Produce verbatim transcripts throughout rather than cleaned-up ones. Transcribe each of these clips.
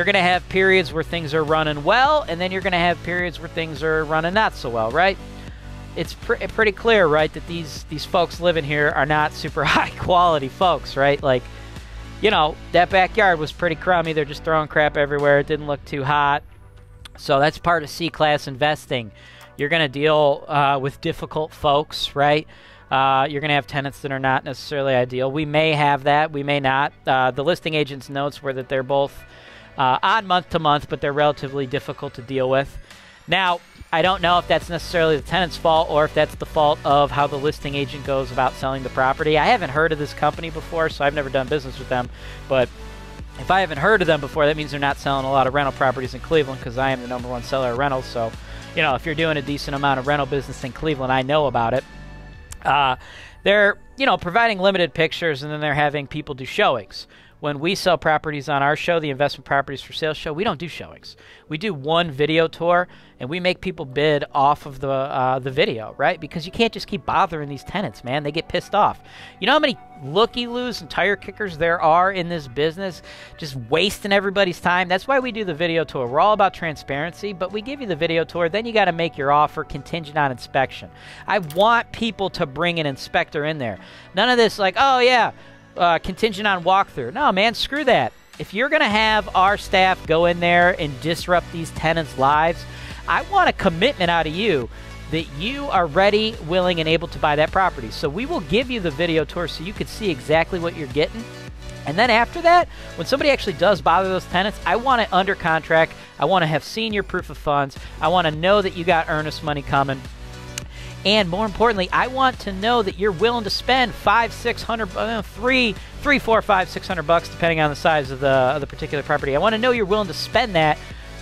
You're going to have periods where things are running well, and then you're going to have periods where things are running not so well, right? It's pr pretty clear, right, that these these folks living here are not super high quality folks, right? Like, you know, that backyard was pretty crummy. They're just throwing crap everywhere. It didn't look too hot. So that's part of C-class investing. You're going to deal uh, with difficult folks, right? Uh, you're going to have tenants that are not necessarily ideal. We may have that. We may not. Uh, the listing agent's notes were that they're both uh, on month to month, but they're relatively difficult to deal with. Now, I don't know if that's necessarily the tenant's fault or if that's the fault of how the listing agent goes about selling the property. I haven't heard of this company before, so I've never done business with them. But if I haven't heard of them before, that means they're not selling a lot of rental properties in Cleveland, because I am the number one seller of rentals. So, you know, if you're doing a decent amount of rental business in Cleveland, I know about it. Uh, they're, you know, providing limited pictures, and then they're having people do showings. When we sell properties on our show, the Investment Properties for Sales show, we don't do showings. We do one video tour, and we make people bid off of the uh, the video, right? Because you can't just keep bothering these tenants, man. They get pissed off. You know how many looky-loos and tire kickers there are in this business, just wasting everybody's time? That's why we do the video tour. We're all about transparency, but we give you the video tour. Then you got to make your offer contingent on inspection. I want people to bring an inspector in there. None of this like, oh, yeah, Uh, contingent on walkthrough. No, man, screw that. If you're going to have our staff go in there and disrupt these tenants' lives, I want a commitment out of you that you are ready, willing, and able to buy that property. So we will give you the video tour so you can see exactly what you're getting. And then after that, when somebody actually does bother those tenants, I want it under contract. I want to have senior proof of funds. I want to know that you got earnest money coming. And more importantly, I want to know that you're willing to spend five, six hundred, uh, three, three, four, five, six hundred bucks, depending on the size of the of the particular property. I want to know you're willing to spend that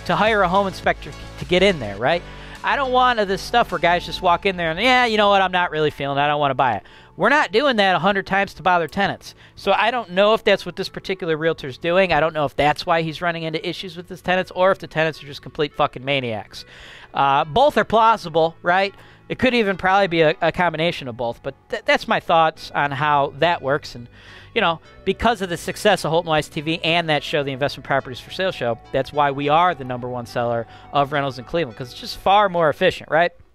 to hire a home inspector to get in there, right? I don't want this stuff where guys just walk in there and, yeah, you know what, I'm not really feeling it. I don't want to buy it. We're not doing that a hundred times to bother tenants. So I don't know if that's what this particular realtor's doing. I don't know if that's why he's running into issues with his tenants, or if the tenants are just complete fucking maniacs. Uh, both are plausible, right? It could even probably be a, a combination of both, but th that's my thoughts on how that works. And, you know, because of the success of Holton-Wise T V and that show, the Investment Properties for Sale show, that's why we are the number one seller of rentals in Cleveland, because it's just far more efficient, right?